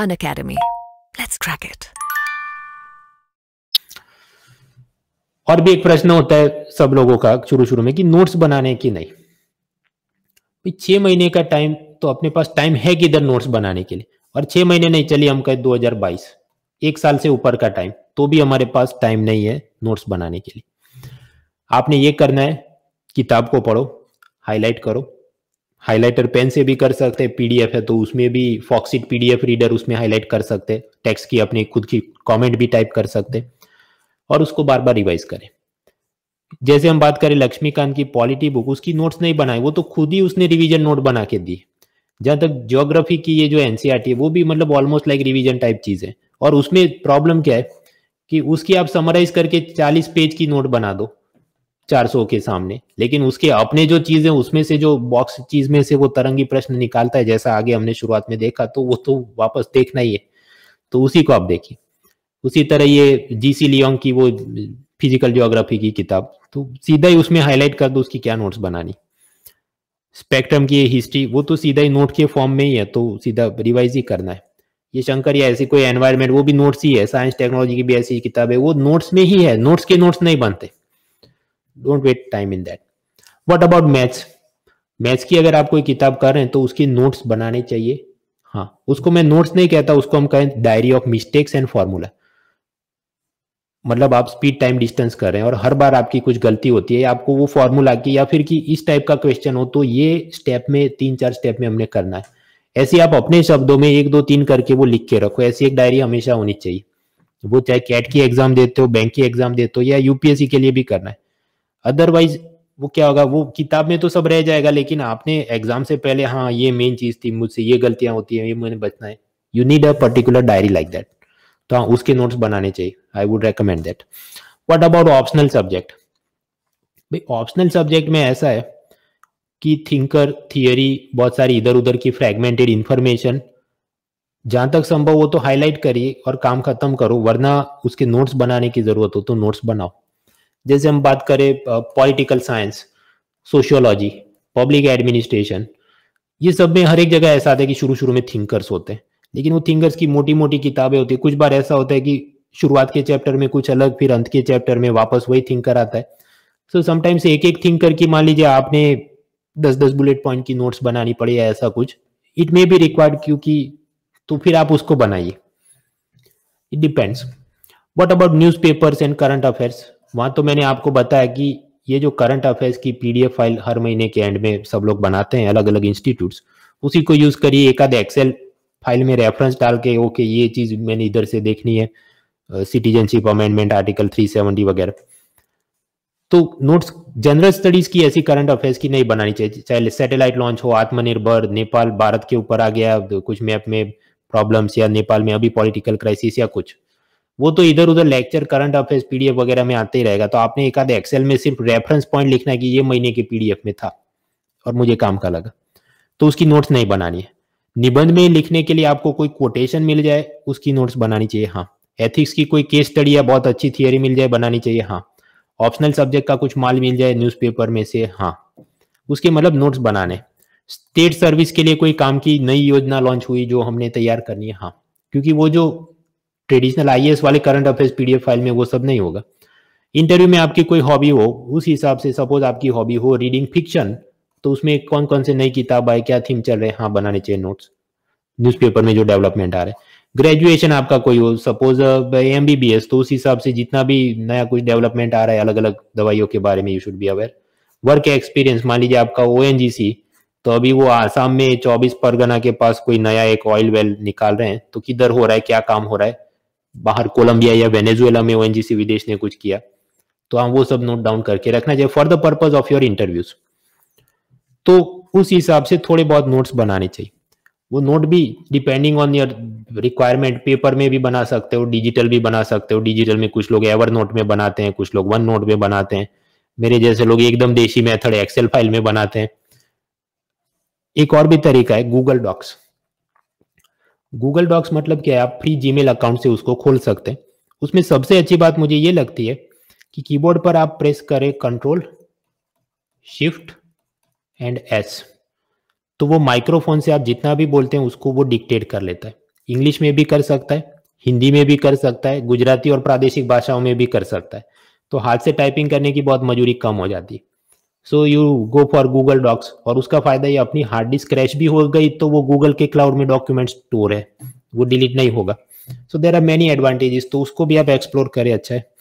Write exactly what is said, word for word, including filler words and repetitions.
An academy. Let's crack it. और भी एक प्रश्न होता है सब लोगों का शुरू शुरू में कि नोट्स बनाने की नहीं। छह महीने का टाइम, तो अपने पास टाइम है किधर नोट्स बनाने के लिए। और छह महीने नहीं, चलिए हम कहें दो हज़ार बाईस, एक साल से ऊपर का टाइम, तो भी हमारे पास टाइम नहीं है नोट्स बनाने के लिए। आपने ये करना है, किताब को पढ़ो, हाईलाइट करो, हाईलाइटर पेन से भी कर सकते हैं, पीडीएफ है तो उसमें भी, फॉक्सिट पीडीएफ रीडर, उसमें हाईलाइट कर सकते हैं, टेक्स्ट की अपनी खुद की कमेंट भी टाइप कर सकते हैं, और उसको बार बार रिवाइज करें। जैसे हम बात करें लक्ष्मीकांत की पॉलिटी बुक, उसकी नोट्स नहीं बनाए, वो तो खुद ही उसने रिवीजन नोट बना के दिए। जहाँ तक ज्योग्राफी की ये जो एनसीईआरटी है वो भी मतलब ऑलमोस्ट लाइक रिवीजन टाइप चीज है। और उसमें प्रॉब्लम क्या है कि उसकी आप समराइज करके चालीस पेज की नोट बना दो चार सौ के सामने, लेकिन उसके अपने जो चीज है उसमें से जो बॉक्स चीज में से वो तरंगी प्रश्न निकालता है, जैसा आगे हमने शुरुआत में देखा, तो वो तो वापस देखना ही है, तो उसी को आप देखिए। उसी तरह ये जीसी लियोंग की वो फिजिकल ज्योग्राफी की किताब, तो सीधा ही उसमें हाईलाइट कर दो उसकी क्या नोट्स बनानी। स्पेक्ट्रम की हिस्ट्री, वो तो सीधा ही नोट के फॉर्म में ही है, तो सीधा रिवाइज ही करना है। ये शंकर या ऐसी कोई एनवायरमेंट, वो भी नोट्स ही है। साइंस टेक्नोलॉजी की भी ऐसी किताब है, वो नोट्स में ही है, नोट्स के नोट्स नहीं बनते। Don't waste time in that. What about maths? Maths की अगर आप कोई किताब कर रहे हैं तो उसकी नोट्स बनाने चाहिए। हाँ, उसको मैं नोट्स नहीं कहता, उसको हम कहें diary of mistakes and formula. मतलब आप स्पीड टाइम डिस्टेंस कर रहे हैं और हर बार आपकी कुछ गलती होती है, आपको वो फॉर्मूला की या फिर कि इस टाइप का क्वेश्चन हो तो ये स्टेप में, तीन चार स्टेप में हमने करना है। ऐसे आप अपने शब्दों में एक दो तीन करके वो लिख के रखो। ऐसी एक डायरी हमेशा होनी चाहिए। वो चाहे कैट की एग्जाम देते हो, बैंक की एग्जाम देते हो, या यूपीएससी के लिए भी करना है। अदरवाइज वो क्या होगा, वो किताब में तो सब रह जाएगा, लेकिन आपने एग्जाम से पहले, हाँ ये मेन चीज थी, मुझसे ये गलतियां होती है, ये मैंने बचना है। You need a particular diary like that. तो हाँ, उसके नोट्स बनाने चाहिए। I would recommend that. What about optional subject? भाई ऑप्शनल सब्जेक्ट में ऐसा है कि थिंकर, थियरी, बहुत सारी इधर उधर की फ्रैगमेंटेड इंफॉर्मेशन, जहां तक संभव हो तो हाईलाइट करिए और काम खत्म करो, वरना उसके नोट्स बनाने की जरूरत हो तो नोट्स बनाओ। जैसे हम बात करें political science, sociology, public administration, ये सब में हर एक जगह ऐसा आता है कि शुरू शुरू में थिंकर्स होते हैं, लेकिन वो थिंकर्स की मोटी मोटी किताबें होती है। कुछ बार ऐसा होता है कि शुरुआत के चैप्टर में कुछ अलग, फिर अंत के चैप्टर में वापस वही थिंकर आता है। सो समटाइम्स एक एक थिंकर की, मान लीजिए आपने दस दस बुलेट पॉइंट की नोट्स बनानी पड़ी या ऐसा कुछ, इट मे बी रिक्वायर्ड, क्योंकि तो फिर आप उसको बनाइए, it depends. What about newspapers and current affairs? वहां तो मैंने आपको बताया कि ये जो करंट अफेयर्स की पीडीएफ फाइल हर महीने के एंड में सब लोग बनाते हैं, अलग अलग इंस्टीट्यूट्स, उसी को यूज करिए। एक आध एक्सेल फाइल में रेफरेंस डाल के, ओके ये चीज मैंने इधर से देखनी है, सिटीजनशिप अमेंडमेंट, आर्टिकल तीन सौ सत्तर वगैरह। तो नोट्स जनरल स्टडीज की ऐसी करंट अफेयर्स की नहीं बनानी चाहिए। चाहे सैटेलाइट लॉन्च हो, आत्मनिर्भर नेपाल, भारत के ऊपर आ गया कुछ मैप में प्रॉब्लम्स, या नेपाल में अभी पॉलिटिकल क्राइसिस या कुछ, वो तो इधर उधर लेक्चर, करंट अफेयर्स, पीडीएफ वगैरह में आते ही रहेगा। तो आपने एक आध एक्सेल में सिर्फ रेफरेंस पॉइंट लिखना है कि ये महीने के पीडीएफ में था और मुझे काम का लगा, तो उसकी नोट्स नहीं बनानी है। निबंध में लिखने के लिए आपको कोई कोटेशन मिल जाए, उसकी नोट्स बनानी चाहिए। हाँ, एथिक्स की कोई केस स्टडी या बहुत अच्छी थियरी मिल जाए, बनानी चाहिए। हाँ, ऑप्शनल सब्जेक्ट का कुछ माल मिल जाए न्यूज़पेपर में से, हाँ उसके मतलब नोट्स बनाने। स्टेट सर्विस के लिए कोई काम की नई योजना लॉन्च हुई जो हमने तैयार करनी है, हाँ, क्योंकि वो जो ट्रेडिशनल आईएएस वाले करंट अफेयर्स पीडीएफ फाइल में वो सब नहीं होगा। इंटरव्यू में आपकी कोई हॉबी हो, उस हिसाब से, सपोज आपकी हॉबी हो रीडिंग फिक्शन, तो उसमें कौन कौन से नई किताब आए, क्या थीम चल रहे हैं, हाँ बनाने चाहिए नोट्स। न्यूज़पेपर में जो डेवलपमेंट आ रहे हैं, ग्रेजुएशन आपका कोई हो, सपोज एमबीबीएस, तो उस हिसाब से जितना भी नया कुछ डेवलपमेंट आ रहा है अलग अलग दवाइयों के बारे में, you should be aware. Work experience, मान लीजिए आपका ओएनजीसी, तो अभी वो आसाम में चौबीस परगना के पास कोई नया एक ऑयल वेल निकाल रहे हैं, तो किधर हो रहा है, क्या काम हो रहा है, बाहर कोलंबिया या वेनेजुएला में ओएनजीसी विदेश ने कुछ किया, तो हम वो सब नोट डाउन करके रखना चाहिए for the purpose of your interviews. तो उस हिसाब से थोड़े बहुत नोट्स बनाने चाहिए। वो नोट भी depending on your requirement, paper में भी बना सकते हो, डिजिटल भी बना सकते हो। डिजिटल में कुछ लोग एवर नोट में बनाते हैं, कुछ लोग वन नोट में बनाते हैं, मेरे जैसे लोग एकदम देसी मेथड एक्सेल फाइल में बनाते हैं। एक और भी तरीका है गूगल डॉक्स। गूगल डॉक्स मतलब क्या है, आप फ्री जीमेल अकाउंट से उसको खोल सकते हैं। उसमें सबसे अच्छी बात मुझे ये लगती है कि कीबोर्ड पर आप प्रेस करें कंट्रोल शिफ्ट एंड एस, तो वो माइक्रोफोन से आप जितना भी बोलते हैं उसको वो डिक्टेट कर लेता है। इंग्लिश में भी कर सकता है, हिंदी में भी कर सकता है, गुजराती और प्रादेशिक भाषाओं में भी कर सकता है। तो हाथ से टाइपिंग करने की बहुत मजबूरी कम हो जाती है। So you go for Google Docs, और उसका फायदा ये अपनी हार्ड डिस्क क्रैश भी हो गई तो वो गूगल के क्लाउड में डॉक्यूमेंट स्टोर है, वो डिलीट नहीं होगा। So there are many advantages, तो उसको भी आप एक्सप्लोर करें, अच्छा है।